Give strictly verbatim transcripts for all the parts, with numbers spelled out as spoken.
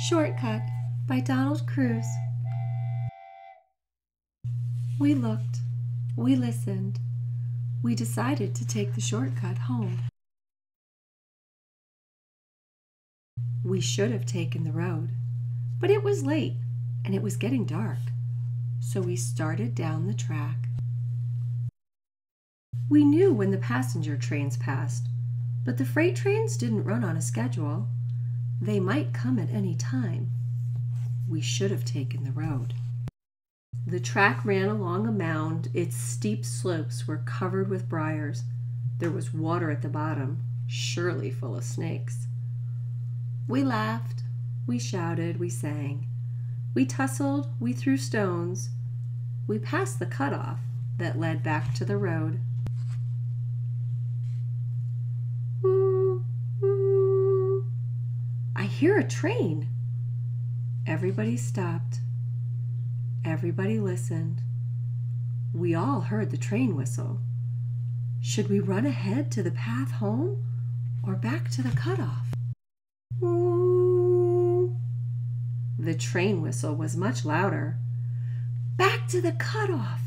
Shortcut by Donald Crews. We looked, we listened, we decided to take the shortcut home. We should have taken the road, but it was late and it was getting dark, so we started down the track. We knew when the passenger trains passed, but the freight trains didn't run on a schedule. They might come at any time. We should have taken the road. The track ran along a mound. Its steep slopes were covered with briars. There was water at the bottom, surely full of snakes. We laughed, we shouted, we sang. We tussled, we threw stones. We passed the cutoff that led back to the road. Hear a train. Everybody stopped. Everybody listened. We all heard the train whistle. Should we run ahead to the path home or back to the cutoff? Ooh. The train whistle was much louder. Back to the cutoff.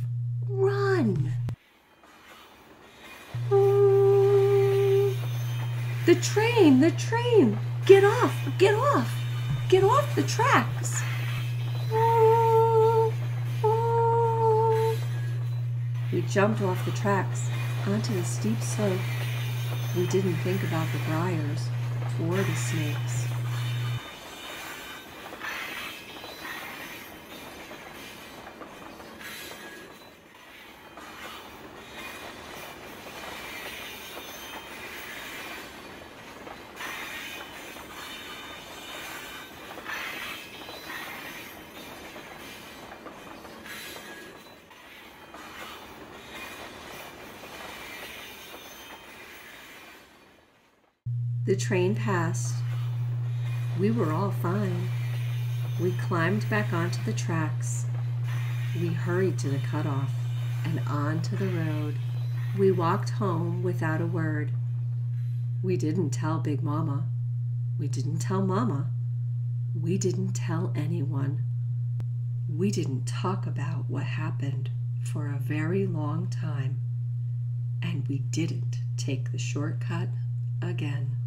Run. Ooh. The train, the train. Get off! Get off! Get off the tracks! Ooh, ooh. We jumped off the tracks onto the steep slope. We didn't think about the briars or the snakes. The train passed. We were all fine. We climbed back onto the tracks. We hurried to the cutoff and onto the road. We walked home without a word. We didn't tell Big Mama. We didn't tell Mama. We didn't tell anyone. We didn't talk about what happened for a very long time. And we didn't take the shortcut again.